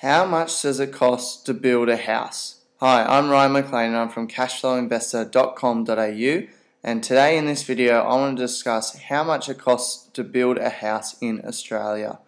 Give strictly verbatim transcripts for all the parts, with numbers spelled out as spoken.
How much does it cost to build a house? Hi, I'm Ryan McLean and I'm from cashflow investor dot com dot a u, and today in this video I want to discuss how much it costs to build a house in Australia.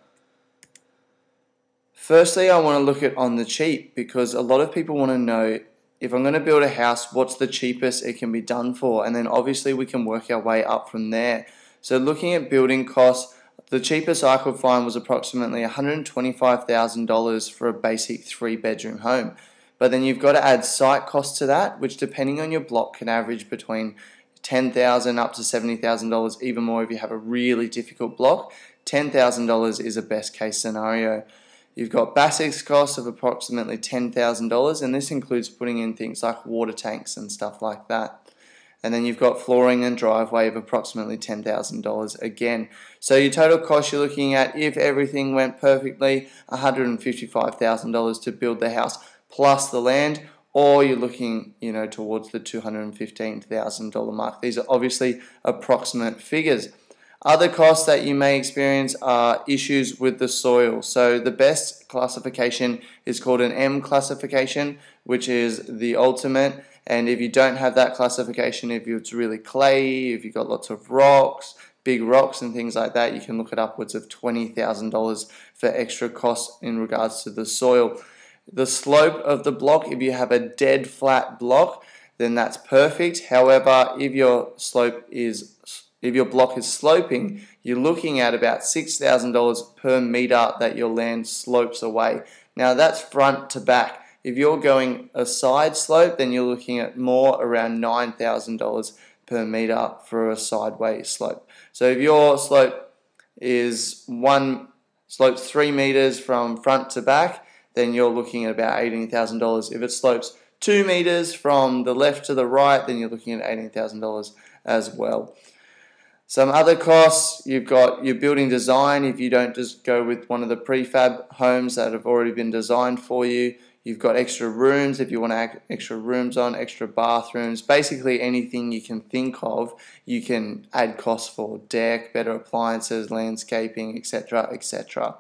Firstly, I want to look at on the cheap, because a lot of people want to know, if I'm going to build a house, what's the cheapest it can be done for? And then obviously we can work our way up from there. So looking at building costs, the cheapest I could find was approximately one hundred twenty-five thousand dollars for a basic three-bedroom home. But then you've got to add site costs to that, which depending on your block can average between ten thousand dollars up to seventy thousand dollars, even more if you have a really difficult block. ten thousand dollars is a best-case scenario. You've got basics costs of approximately ten thousand dollars, and this includes putting in things like water tanks and stuff like that. And then you've got flooring and driveway of approximately ten thousand dollars again. So your total cost you're looking at, if everything went perfectly, one hundred fifty-five thousand dollars to build the house plus the land, or you're looking, you know, towards the two hundred fifteen thousand dollars mark. These are obviously approximate figures. Other costs that you may experience are issues with the soil. So the best classification is called an M classification, which is the ultimate. And if you don't have that classification, if it's really clay, if you've got lots of rocks, big rocks and things like that, you can look at upwards of twenty thousand dollars for extra costs in regards to the soil. The slope of the block, if you have a dead flat block, then that's perfect. However, if your slope is If your block is sloping, you're looking at about six thousand dollars per meter that your land slopes away. Now that's front to back. If you're going a side slope, then you're looking at more around nine thousand dollars per meter for a sideways slope. So if your slope is one slopes three meters from front to back, then you're looking at about eighteen thousand dollars. If it slopes two meters from the left to the right, then you're looking at eighteen thousand dollars as well. Some other costs, you've got your building design. If you don't just go with one of the prefab homes that have already been designed for you, you've got extra rooms if you want to add extra rooms on, extra bathrooms, basically anything you can think of, you can add costs for: deck, better appliances, landscaping, et cetera, et cetera.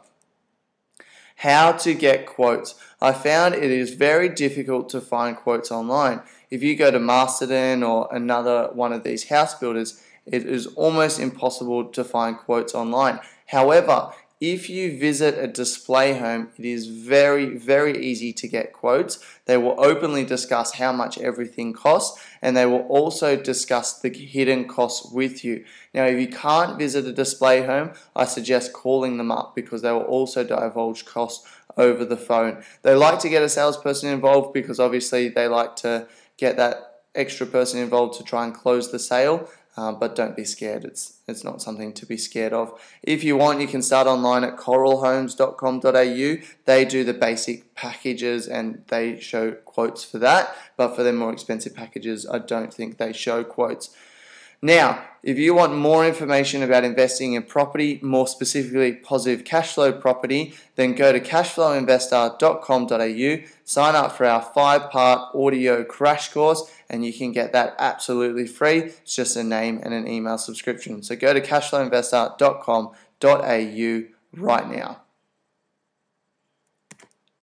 How to get quotes. I found it is very difficult to find quotes online. If you go to Masterton or another one of these house builders, it is almost impossible to find quotes online. However, if you visit a display home, it is very, very easy to get quotes. They will openly discuss how much everything costs, and they will also discuss the hidden costs with you. Now, if you can't visit a display home, I suggest calling them up, because they will also divulge costs over the phone. They like to get a salesperson involved because obviously they like to get that extra person involved to try and close the sale. Uh, but don't be scared, it's, it's not something to be scared of. If you want, you can start online at coral homes dot com dot a u. They do the basic packages and they show quotes for that, but for their more expensive packages, I don't think they show quotes. Now, if you want more information about investing in property, more specifically positive cash flow property, then go to cashflow investor dot com dot a u, sign up for our five-part audio crash course, and you can get that absolutely free. It's just a name and an email subscription. So go to cashflow investor dot com dot a u right now.